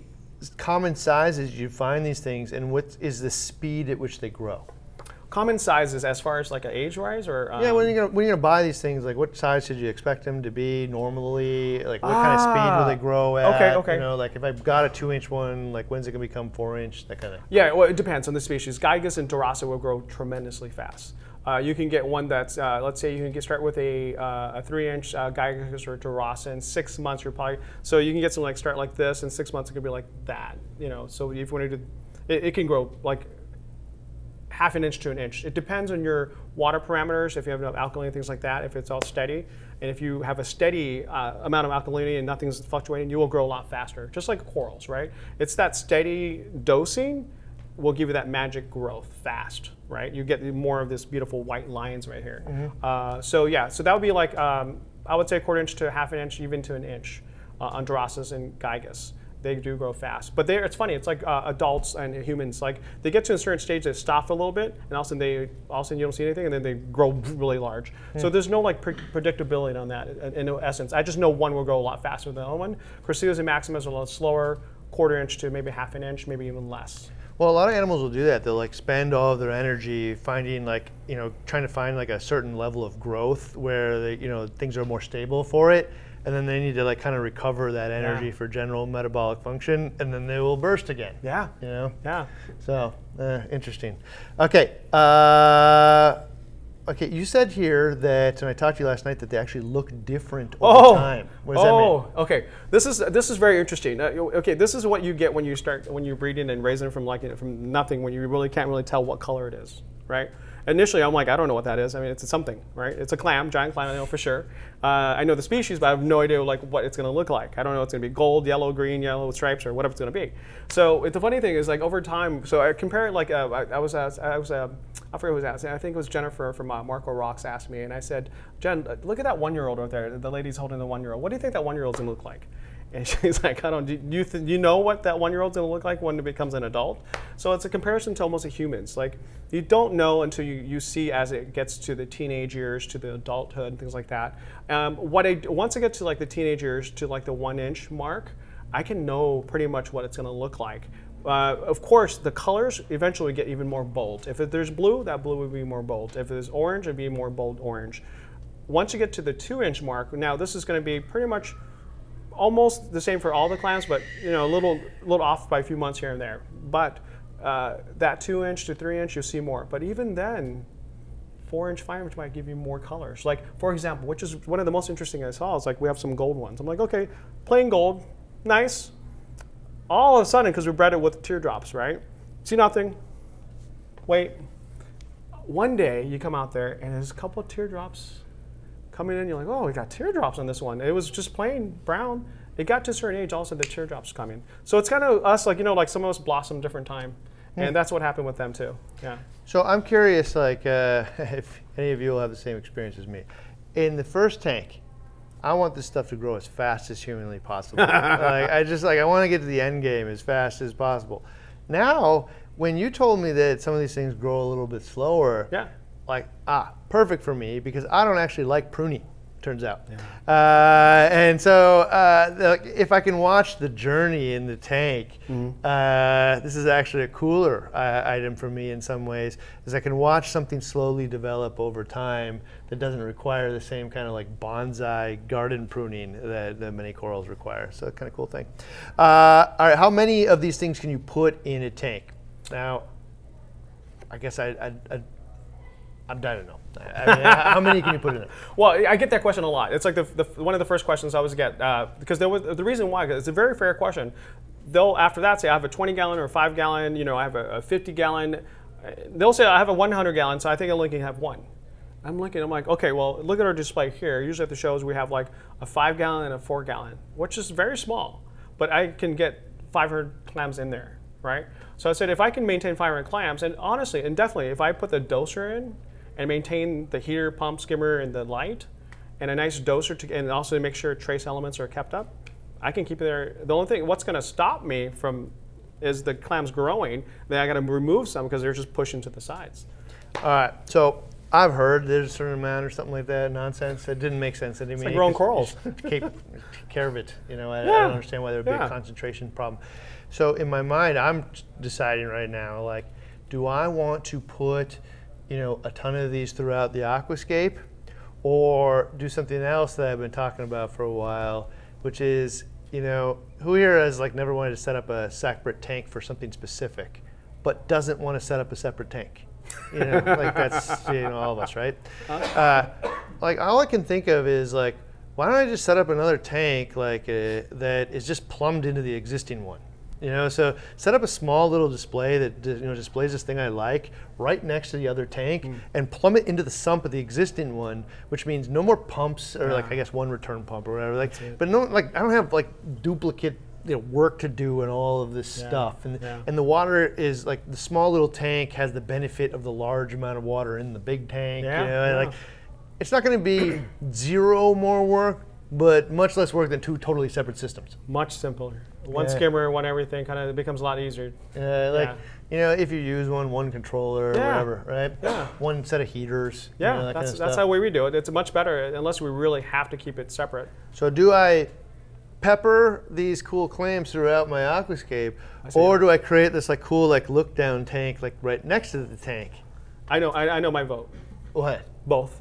common sizes you find these things, and what is the speed at which they grow? Common sizes as far as like an age-wise or? Um, yeah, when you're going to buy these things, like what size should you expect them to be normally? Like what ah, kind of speed will they grow at? Okay, okay. You know, like if I've got a two-inch one, like when's it going to become four-inch, that kind of? Yeah, well, it depends on the species. Gygas and derasa will grow tremendously fast. Uh, you can get one that's, uh, let's say you can get start with a, uh, a three-inch uh, Gygas or derasa. In six months, you're probably, so you can get some like start like this, in six months it could be like that, you know, so if you want to do, it, it can grow like half an inch to an inch. It depends on your water parameters, if you have enough alkalinity and things like that, if it's all steady. And if you have a steady uh, amount of alkalinity and nothing's fluctuating, you will grow a lot faster, just like corals, right? It's that steady dosing will give you that magic growth fast, right? You get more of this beautiful white lines right here. Mm-hmm. uh, so yeah, so that would be like, um, I would say a quarter inch to half an inch, even to an inch uh, on derasas and gygas. They do grow fast. But it's funny, it's like uh, adults and humans, like they get to a certain stage, they stop a little bit, and all of a sudden, they, all of a sudden you don't see anything, and then they grow really large. Mm. So there's no like pre predictability on that in, in no essence. I just know one will grow a lot faster than the other one. Croceas and maximas are a little slower, quarter inch to maybe half an inch, maybe even less. Well, a lot of animals will do that. They'll like spend all of their energy finding like, you know, trying to find like a certain level of growth where they, you know, things are more stable for it. And then they need to like kind of recover that energy yeah. for general metabolic function, and then they will burst again. Yeah. You know? Yeah. So, uh, interesting. Okay. Uh, okay, you said here that, and I talked to you last night, that they actually look different over oh. time. What does oh. that mean? Okay. This is, this is very interesting. Uh, okay, this is what you get when you start, when you're breeding and raising from like, from nothing, when you really can't really tell what color it is, right? Initially, I'm like, I don't know what that is. I mean, it's something, right? It's a clam, giant clam, I know for sure. Uh, I know the species, but I have no idea like what it's going to look like. I don't know if it's going to be gold, yellow, green, yellow with stripes, or whatever it's going to be. So it, the funny thing is, like over time, so I compare it like, uh, I, I was, uh, I was, uh, I forget who was asking. I think it was Jennifer from uh, Marco Rocks asked me, and I said, Jen, look at that one-year-old over there. The lady's holding the one-year-old. What do you think that one-year-old's going to look like? And she's like, I don't, do you, th you know what that one-year-old's gonna look like when it becomes an adult? So it's a comparison to almost humans. Like, you don't know until you, you see as it gets to the teenage years, to the adulthood, and things like that. Um, what I, once I get to like the teenage years, to like the one-inch mark, I can know pretty much what it's gonna look like. Uh, of course, the colors eventually get even more bold. If it, there's blue, that blue would be more bold. If there's orange, it'd be more bold orange. Once you get to the two-inch mark, now this is gonna be pretty much almost the same for all the clams, but you know, a little, little off by a few months here and there. But uh, that two inch to three inch, you'll see more. But even then, four inch, five inch might give you more colors. Like for example, which is one of the most interesting I saw is like we have some gold ones. I'm like, okay, plain gold, nice. All of a sudden, because we bred it with teardrops, right? See nothing. Wait. One day you come out there and there's a couple of teardrops coming in, you're like, oh, we got teardrops on this one. It was just plain brown. It got to a certain age, also the teardrops come in. So it's kind of us, like, you know, like some of us blossom different time. Mm. And that's what happened with them too, yeah. So I'm curious, like, uh, if any of you will have the same experience as me. In the first tank, I want this stuff to grow as fast as humanly possible. Like, I just, like, I want to get to the end game as fast as possible. Now, when you told me that some of these things grow a little bit slower, yeah. like, ah, perfect for me, because I don't actually like pruning, turns out. Yeah. Uh, and so uh, the, if I can watch the journey in the tank, mm-hmm. uh, this is actually a cooler uh, item for me in some ways, is I can watch something slowly develop over time that doesn't require the same kind of like bonsai garden pruning that, that many corals require. So kind of cool thing. Uh, all right, how many of these things can you put in a tank? Now, I guess I, I, I I don't know. I mean, how many can you put in it? Well, I get that question a lot. It's like the, the one of the first questions I always get uh, because there was the reason why. It's a very fair question. They'll after that say I have a twenty gallon or a five gallon. You know, I have a, a fifty gallon. They'll say I have a one hundred gallon, so I think I only can have one. I'm looking. I'm like, okay, well, look at our display here. Usually at the shows we have like a five gallon and a four gallon, which is very small, but I can get five hundred clams in there, right? So I said if I can maintain five hundred clams, and honestly and definitely, if I put the doser in and maintain the heater, pump, skimmer, and the light, and a nice doser, to, and also to make sure trace elements are kept up, I can keep it there. The only thing, what's gonna stop me from, is the clams growing, then I gotta remove some because they're just pushing to the sides. All right, so I've heard there's a certain amount or something like that, nonsense, that didn't make sense to me. It's like growing corals. Take care of it, you know, I, yeah. I don't understand why there would be yeah. a concentration problem. So in my mind, I'm deciding right now, like, do I want to put you know, a ton of these throughout the aquascape, or do something else that I've been talking about for a while, which is, you know, who here has like never wanted to set up a separate tank for something specific, but doesn't want to set up a separate tank? You know, like that's, you know, all of us, right? Uh, like all I can think of is like, why don't I just set up another tank like uh, that is just plumbed into the existing one? You know, so set up a small little display that you know displays this thing I like right next to the other tank, mm. and plumb it into the sump of the existing one, which means no more pumps or yeah. like I guess one return pump or whatever. Like, but no, like I don't have like duplicate you know, work to do and all of this yeah. stuff. And yeah. and the water is like the small little tank has the benefit of the large amount of water in the big tank. Yeah. You know, yeah. and like it's not going to be zero more work, but much less work than two totally separate systems. Much simpler. One yeah. skimmer, one everything, kind of becomes a lot easier. Uh, like, yeah. you know, if you use one, one controller or yeah. whatever, right? Yeah. One set of heaters. Yeah, you know, that that's, kind of that's stuff. How we do it. It's much better, unless we really have to keep it separate. So do I pepper these cool clams throughout my aquascape, or do I create this like cool like look down tank like right next to the tank? I know, I, I know my vote. What? Both.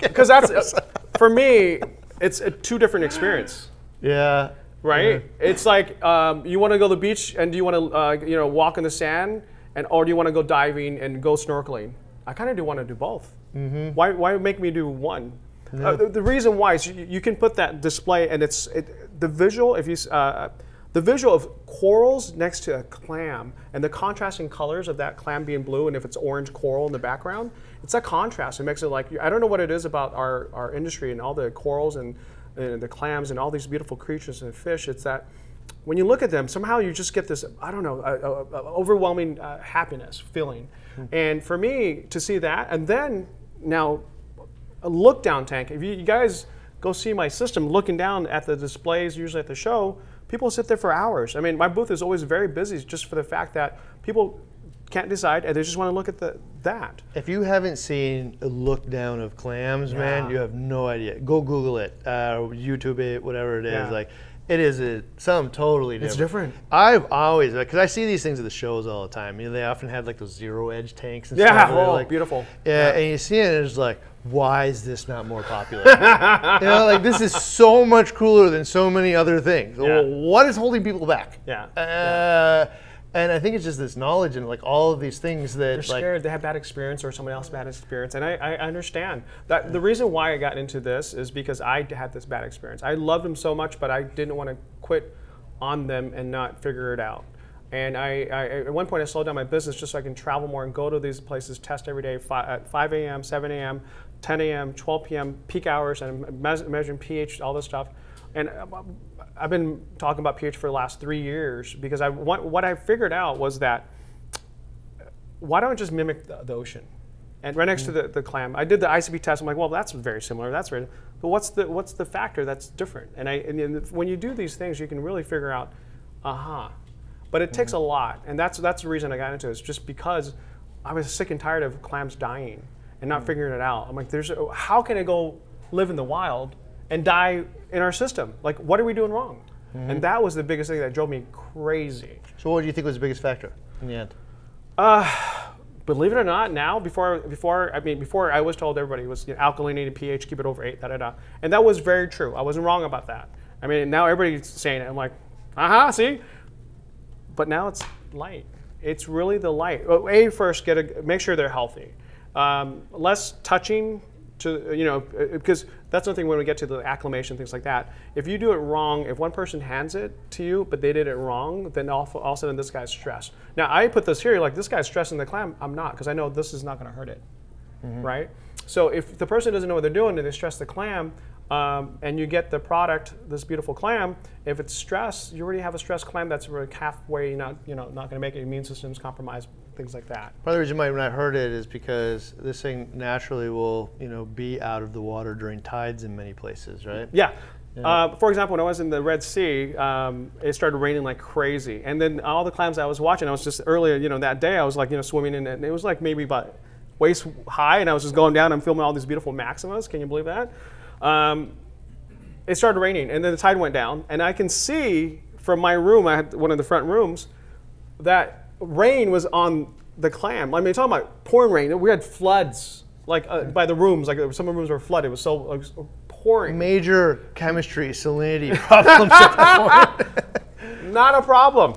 Because that's uh, for me, it's a two different experience. Yeah. Right. Yeah. It's like um, you want to go to the beach, and do you want to uh, you know walk in the sand, and or do you want to go diving and go snorkeling? I kind of do want to do both. Mm-hmm. Why why make me do one? No. Uh, the, the reason why is you, you can put that display, and it's it, the visual. If you uh, the visual of corals next to a clam, and the contrasting colors of that clam being blue, and if it's orange coral in the background. It's that contrast. It makes it like, I don't know what it is about our, our industry and all the corals and, and the clams and all these beautiful creatures and fish. It's that when you look at them, somehow you just get this, I don't know, a, a, a overwhelming uh, happiness feeling. Mm-hmm. And for me to see that, and then now a look down tank. If you, you guys go see my system, looking down at the displays, usually at the show, people sit there for hours. I mean, my booth is always very busy just for the fact that people can't decide, and they just want to look at the that. If you haven't seen a look down of clams, yeah. man, you have no idea. Go Google it, uh, YouTube it, whatever it is. Yeah. Like, it is a, something totally different. It's different. I've always, because like, I see these things at the shows all the time. You know, they often have like those zero edge tanks and yeah. stuff. Oh, like, beautiful. Yeah, yeah, and you see it, and it's like, why is this not more popular? You know, like this is so much cooler than so many other things. Yeah. What is holding people back? Yeah. Uh, yeah. And I think it's just this knowledge and like all of these things that they're scared. Like, they have bad experience or someone else bad experience, and I, I understand that. Yeah. The reason why I got into this is because I had this bad experience. I loved them so much, but I didn't want to quit on them and not figure it out. And I, I at one point I slowed down my business just so I can travel more and go to these places, test every day at five A M, seven A M, ten A M, twelve P M peak hours, and measuring pH, all this stuff. And I've been talking about pH for the last three years because I want, what I figured out was that why don't I just mimic the, the ocean? And right next mm. to the, the clam, I did the I C P test. I'm like, well, that's very similar. That's very, but what's the what's the factor that's different? And I and when you do these things, you can really figure out, aha. Uh-huh. But it takes mm. a lot, and that's that's the reason I got into it. It's just because I was sick and tired of clams dying and not mm. figuring it out. I'm like, there's a, how can I go live in the wild and die in our system? Like, what are we doing wrong? Mm-hmm. And that was the biggest thing that drove me crazy. So what do you think was the biggest factor in the end? Uh, believe it or not, now, before, before I mean, before I was told everybody was you know, alkalinity, pH, keep it over eight, da da da. And that was very true. I wasn't wrong about that. I mean, now everybody's saying it. I'm like, aha, uh-huh, see? But now it's light. It's really the light. A, first, get a, make sure they're healthy. Um, less touching, to, you know, because that's nothing when we get to the acclimation, things like that. If you do it wrong, if one person hands it to you, but they did it wrong, then all, all of a sudden this guy's stressed. Now I put this here, like this guy's stressing the clam, I'm not, because I know this is not gonna hurt it, mm-hmm. right? So if the person doesn't know what they're doing and they stress the clam, um, and you get the product, this beautiful clam, if it's stressed, you already have a stressed clam that's really halfway not, you know, not gonna make it, immune system's compromised, things like that. Part of the reason you might not heard it is because this thing naturally will, you know, be out of the water during tides in many places, right? Yeah. yeah. Uh, for example, when I was in the Red Sea, um, it started raining like crazy, and then all the clams I was watching, I was just earlier, you know, that day I was like, you know, swimming in it, and it was like maybe about waist high, and I was just going down and filming all these beautiful maximas. Can you believe that? Um, it started raining, and then the tide went down, and I can see from my room, I had one of the front rooms, that rain was on the clam. I mean, talking about pouring rain. We had floods, like uh, by the rooms. Like some of the rooms were flooded. It was so it was pouring. Major chemistry salinity problems. At that point. Not a problem.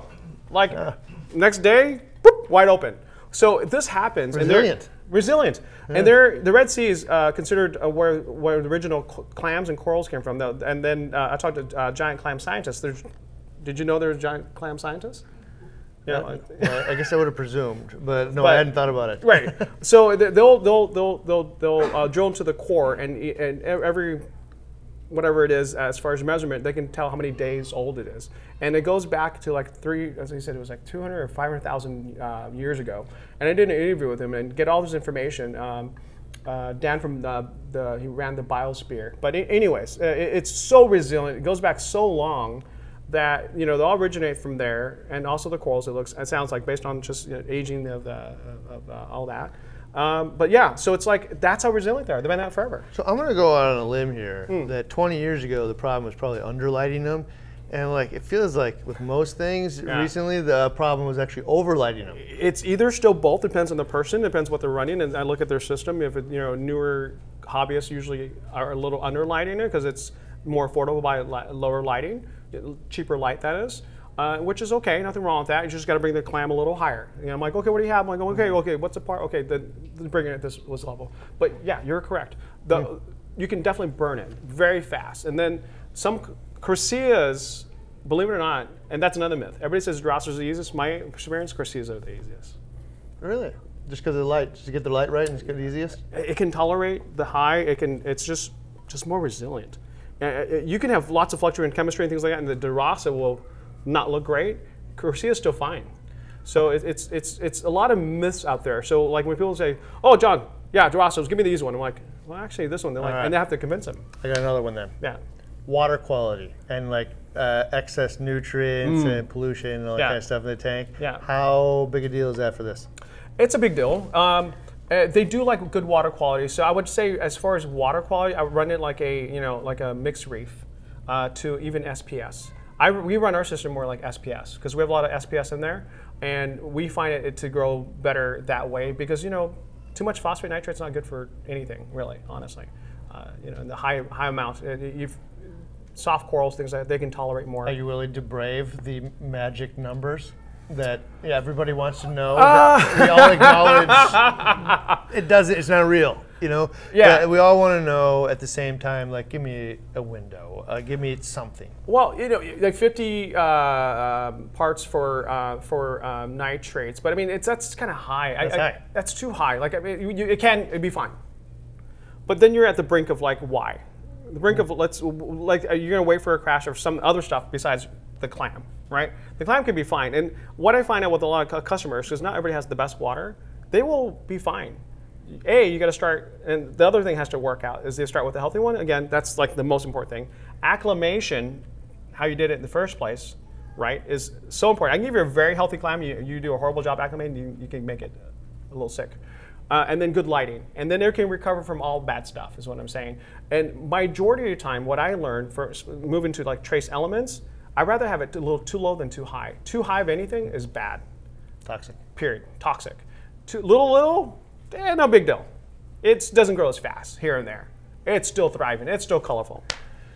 Like yeah. next day, boop, wide open. So this happens. Resilient. And resilient. Yeah. And they're, the Red Sea is uh, considered uh, where where the original cl clams and corals came from. Though. And then uh, I talked to uh, giant clam scientists. There's Did you know there was giant clam scientists? Yeah, I, yeah, I guess I would have presumed, but no, but, I hadn't thought about it. Right. So they'll they'll they'll they'll they'll uh, drill them to the core, and and every whatever it is as far as measurement, they can tell how many days old it is, and it goes back to like three, as I said, it was like two hundred or five hundred thousand uh, years ago. And I did an interview with him and get all this information. Um, Uh, Dan from the, the, he ran the biosphere. But it, anyways, it, it's so resilient. It goes back so long that, you know, they all originate from there. And also the corals, it looks, it sounds like, based on just you know, aging of, the, of uh, all that. Um, but yeah, so it's like, that's how resilient they are. They've been out forever. So I'm going to go out on a limb here mm. that twenty years ago, the problem was probably underlighting them. And like, it feels like with most things yeah. recently, the problem was actually overlighting them. It's either still both, depends on the person, depends what they're running. And I look at their system. If it, you know, newer hobbyists usually are a little underlighting it because it's more affordable by lower lighting, cheaper light that is, uh, which is okay, nothing wrong with that. You just got to bring the clam a little higher. You know, I'm like, okay, what do you have? I'm like, okay, okay, what's the part? Okay, then bring it at this, this level. But yeah, you're correct. The, mm. You can definitely burn it very fast, and then some. Croceas, believe it or not, and that's another myth. Everybody says derasa are the easiest. My experience, Croceas are the easiest. Really? Just because of the light, just to get the light right, and it's the easiest. It can tolerate the high. It can. It's just just more resilient. You can have lots of fluctuating chemistry and things like that, and the derasa will not look great. Crocea is still fine. So it, it's it's it's a lot of myths out there. So like when people say, "Oh, John, yeah, derasas, give me the easy one," I'm like, "Well, actually, this one." They're like, right. And they have to convince them. I got another one then. Yeah. Water quality and like uh, excess nutrients mm. and pollution and all that yeah. kind of stuff in the tank. Yeah. How big a deal is that for this? It's a big deal. Um, uh, they do like good water quality, so I would say as far as water quality, I run it like a you know like a mixed reef uh, to even S P S. I we run our system more like S P S because we have a lot of S P S in there, and we find it, it to grow better that way because you know too much phosphate nitrate is not good for anything really, honestly. Uh, you know, and the high high amount uh, you've soft corals, things like that, they can tolerate more. Are you willing to brave the magic numbers that yeah, everybody wants to know? Uh. That we all acknowledge it doesn't. It's not real, you know. Yeah, but we all want to know at the same time. Like, give me a window. Uh, give me something. Well, you know, like fifty uh, um, parts for uh, for um, nitrates, but I mean, it's that's kind of high. That's I, high. I, that's too high. Like, I mean, you, you, it can it'd be fine, but then you're at the brink of like why. The brink of let's like are you gonna wait for a crash or some other stuff besides the clam, right? The clam can be fine, and what I find out with a lot of customers, because not everybody has the best water, they will be fine. A, you got to start, and the other thing has to work out is they start with a healthy one. Again, that's like the most important thing. Acclimation, how you did it in the first place, right, is so important. I can give you a very healthy clam, you, you do a horrible job acclimating, you, you can make it a little sick. Uh, and then good lighting, and then it can recover from all bad stuff is what I'm saying. And majority of the time, what I learned for moving to like trace elements, I'd rather have it a little too low than too high. Too high of anything is bad. Toxic. Period. Toxic. Too little, little, eh, no big deal. It doesn't grow as fast here and there. It's still thriving. It's still colorful.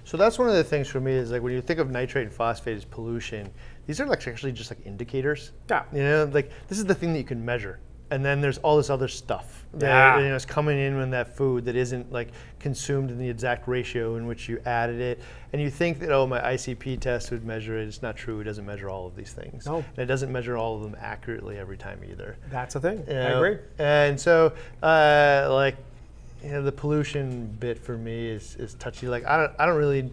So that's one of the things for me is like when you think of nitrate and phosphate as pollution, these are like actually just like indicators. Yeah. You know, like this is the thing that you can measure. And then there's all this other stuff that yeah. you know, is coming in with that food that isn't like consumed in the exact ratio in which you added it. And you think that, oh, my I C P test would measure it. It's not true. It doesn't measure all of these things. No. And it doesn't measure all of them accurately every time either. That's a thing. You know? I agree. And so uh, like you know, the pollution bit for me is, is touchy. Like I don't, I don't really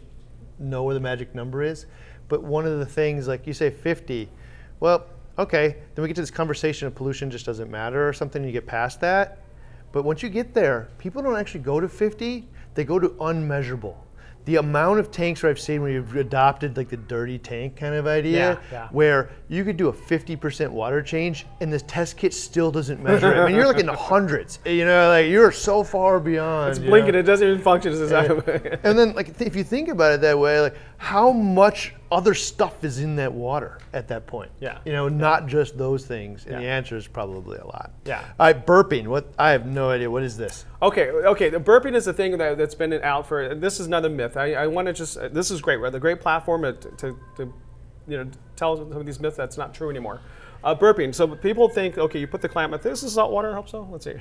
know where the magic number is. But one of the things, like you say fifty, well, okay, then we get to this conversation of pollution just doesn't matter or something, you get past that. But once you get there, people don't actually go to fifty, they go to unmeasurable. The amount of tanks where I've seen where you've adopted like the dirty tank kind of idea, yeah, yeah. where you could do a fifty percent water change and the test kit still doesn't measure it. I mean, you're like in the hundreds, you know, like you're so far beyond. It's blinking, it doesn't even function as a And then like, if you think about it that way, like how much other stuff is in that water at that point? Yeah. You know, yeah. not just those things. And yeah. the answer is probably a lot. Yeah. All right, burping, what, I have no idea, what is this? Okay, okay, the burping is the thing that, that's been out for, this is another myth. I, I want to just, uh, this is great, we're the great platform to, to, to you know, tell some of these myths that's not true anymore. Uh, burping, so people think, okay, you put the clam, at this is salt water, I hope so, let's see.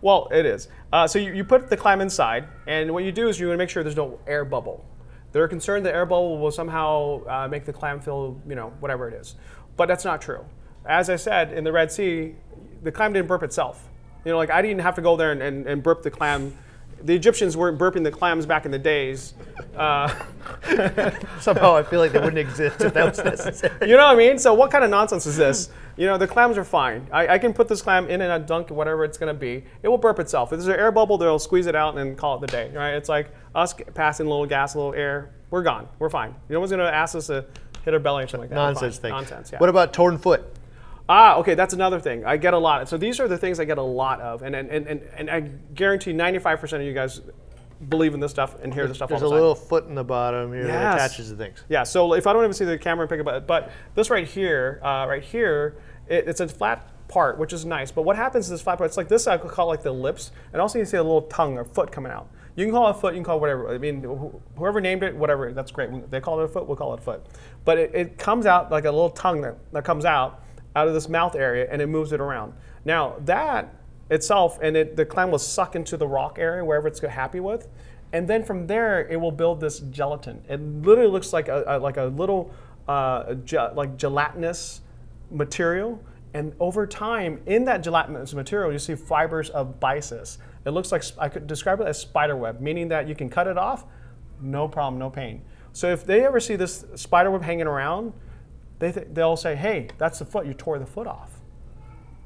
Well, it is. Uh, so you, you put the clam inside, and what you do is you want to make sure there's no air bubble. They're concerned the air bubble will somehow uh, make the clam feel, you know, whatever it is. But that's not true. As I said, in the Red Sea, the clam didn't burp itself. You know, like I didn't have to go there and, and, and burp the clam. The Egyptians weren't burping the clams back in the days. Uh, Somehow I feel like they wouldn't exist if that was necessary. You know what I mean? So what kind of nonsense is this? You know, the clams are fine. I, I can put this clam in and a dunk, whatever it's going to be. It will burp itself. If there's an air bubble, they'll squeeze it out and then call it the day. Right? It's like us passing a little gas, a little air. We're gone. We're fine. No one's going to ask us to hit our belly or something like that. Nonsense thing. Nonsense, yeah. What about torn foot? Ah, okay, that's another thing. I get a lot. So these are the things I get a lot of, and and, and, and I guarantee ninety-five percent of you guys believe in this stuff and hear this stuff all the time. There's a little foot in the bottom here that attaches to things. Yeah, so if I don't even see the camera and pick up it, but this right here, uh, right here, it, it's a flat part, which is nice, but what happens to this flat part, it's like this I could call like the lips, and also you see a little tongue or foot coming out. You can call it a foot, you can call it whatever. I mean, wh whoever named it, whatever, that's great. When they call it a foot, we'll call it a foot. But it, it comes out like a little tongue that, that comes out, out of this mouth area, and it moves it around. Now that itself, and it, the clam will suck into the rock area, wherever it's happy with, and then from there, it will build this gelatin. It literally looks like a, a like a little uh, ge like gelatinous material, and over time, in that gelatinous material, you see fibers of byssus. It looks like, I could describe it as spider web, meaning that you can cut it off, no problem, no pain. So if they ever see this spider web hanging around, They th they'll say, hey, that's the foot. You tore the foot off.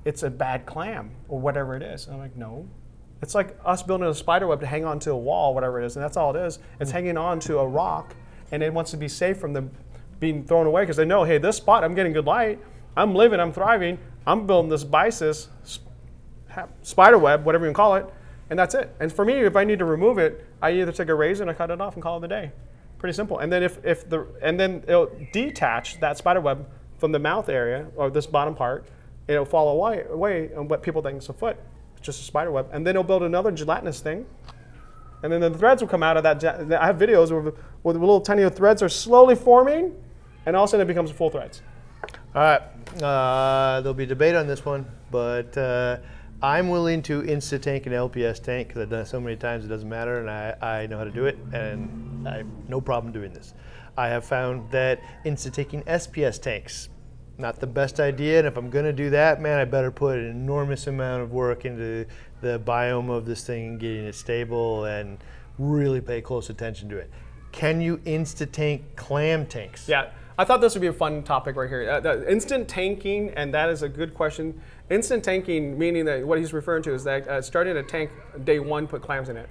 It's a bad clam or whatever it is. And I'm like, no. It's like us building a spider web to hang onto a wall, whatever it is, and that's all it is. It's mm-hmm. hanging on to a rock, and it wants to be safe from them being thrown away because they know, hey, this spot, I'm getting good light. I'm living. I'm thriving. I'm building this byssus, spider web, whatever you can call it, and that's it. And for me, if I need to remove it, I either take a razor and I cut it off and call it a day. Pretty simple. And then if, if the and then it'll detach that spider web from the mouth area or this bottom part, and it'll fall away, away and what people think is a foot. It's just a spider web. And then it'll build another gelatinous thing. And then the threads will come out of that. I have videos where, where the little tiny threads are slowly forming, and all of a sudden it becomes full threads. All right. Uh, there'll be debate on this one, but uh, I'm willing to insta-tank an L P S tank because I've done it so many times it doesn't matter, and I, I know how to do it, and I have no problem doing this. I have found that insta-tanking S P S tanks, not the best idea, and if I'm going to do that, man, I better put an enormous amount of work into the biome of this thing and getting it stable and really pay close attention to it. Can you insta-tank clam tanks? Yeah. I thought this would be a fun topic right here. Uh, the instant tanking, and that is a good question. Instant tanking, meaning that what he's referring to is that uh, starting a tank day one, put clams in it.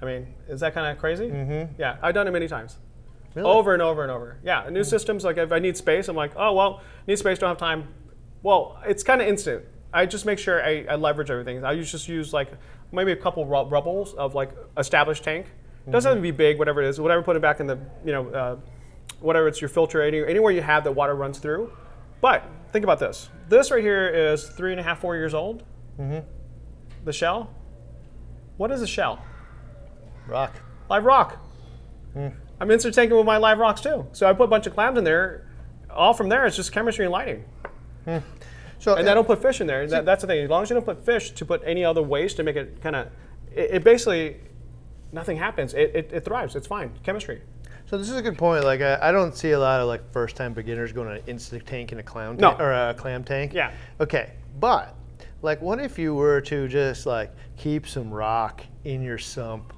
I mean, is that kind of crazy? Mm-hmm. Yeah, I've done it many times. Really? Over and over and over. Yeah, new mm-hmm. systems, like if I need space, I'm like, oh, well, need space, don't have time. Well, it's kind of instant. I just make sure I, I leverage everything. I just use like maybe a couple rub rubbles of like established tank. Mm-hmm. Doesn't have to be big, whatever it is, whatever, put it back in the, you know, uh, whatever it's your filtrating, anywhere you have that water runs through. But think about this. This right here is three and a half, four years old. Mm-hmm. The shell. What is a shell? Rock. Live rock. Mm. I'm instant tanking with my live rocks too. So I put a bunch of clams in there. All from there, it's just chemistry and lighting. Mm. So and uh, I don't put fish in there. That, that's the thing. As long as you don't put fish to put any other waste to make it kind of, it, it basically, nothing happens. It, it, it thrives. It's fine. Chemistry. So this is a good point. Like I, I don't see a lot of like first-time beginners going to an insta tank in a clam no. or a clam tank. Yeah. Okay, but like, what if you were to just like keep some rock in your sump,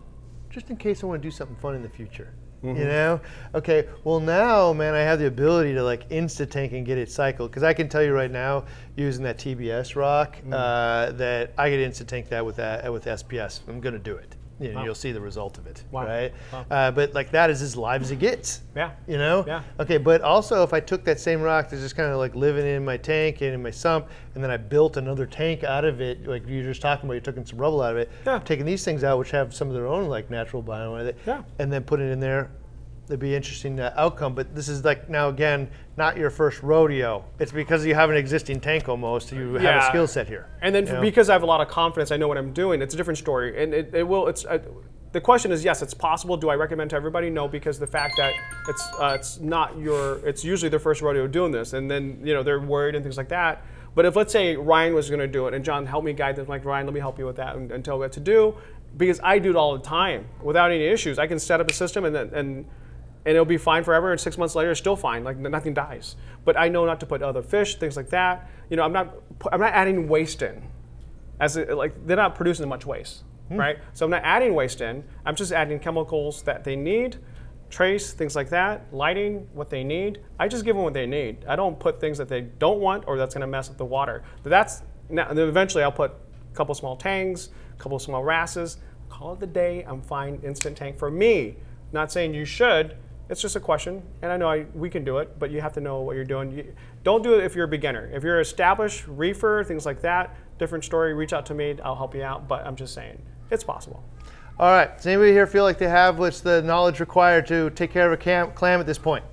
just in case I want to do something fun in the future? Mm-hmm. You know? Okay. Well, now, man, I have the ability to like insta tank and get it cycled because I can tell you right now, using that T B S rock, mm-hmm. uh, that I could insta tank that with that with S P S. I'm gonna do it. You know, wow. You'll see the result of it, wow. right? Wow. Uh, but like that is as live as it gets. Yeah. You know? Yeah. Okay, but also if I took that same rock that's just kind of like living in my tank and in my sump, and then I built another tank out of it, like you were just talking about, you're taking some rubble out of it, yeah. taking these things out, which have some of their own like natural biome, yeah. and then put it in there, it'd be interesting uh, outcome. But this is like, now again, not your first rodeo. It's because you have an existing tank almost, you have yeah. a skill set here. And then for, because I have a lot of confidence, I know what I'm doing, it's a different story. And it, it will, it's, uh, the question is, yes, it's possible. Do I recommend to everybody? No, because the fact that it's, uh, it's not your, it's usually their first rodeo doing this. And then, you know, they're worried and things like that. But if, let's say Ryan was gonna do it, and John helped me guide them, like, Ryan, let me help you with that and, and tell what to do. Because I do it all the time without any issues. I can set up a system and then, and and it'll be fine forever, and six months later it's still fine, like nothing dies. But I know not to put other fish, things like that. You know, I'm not, I'm not adding waste in. As it, like, they're not producing much waste, hmm. right? So I'm not adding waste in, I'm just adding chemicals that they need, trace, things like that, lighting, what they need. I just give them what they need. I don't put things that they don't want or that's gonna mess up the water. But that's, now, then eventually I'll put a couple small tangs, a couple small wrasses, call it the day, I'm fine, instant tank for me. Not saying you should, it's just a question, and I know I, we can do it, but you have to know what you're doing. You, don't do it if you're a beginner. If you're established, reefer, things like that, different story, reach out to me, I'll help you out, but I'm just saying, it's possible. All right, does anybody here feel like they have what's the knowledge required to take care of a cam clam at this point?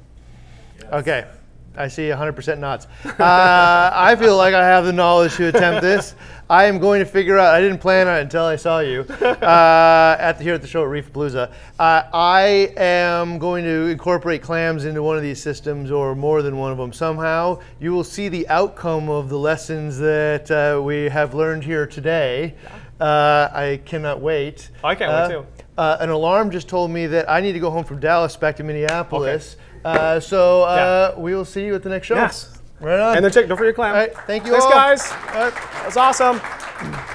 Yes. Okay, I see one hundred percent nods. uh, I feel like I have the knowledge to attempt this. I am going to figure out, I didn't plan on it until I saw you uh, at the, here at the show at Reefapalooza. Uh, I am going to incorporate clams into one of these systems or more than one of them somehow. You will see the outcome of the lessons that uh, we have learned here today. Uh, I cannot wait. I can't uh, wait too. Uh, an alarm just told me that I need to go home from Dallas back to Minneapolis. Okay. Uh, so uh, yeah. we will see you at the next show. Yes. Right on. And the check. Don't forget your clam. All right. Thank you Thanks all. Thanks, guys. All right. That was awesome.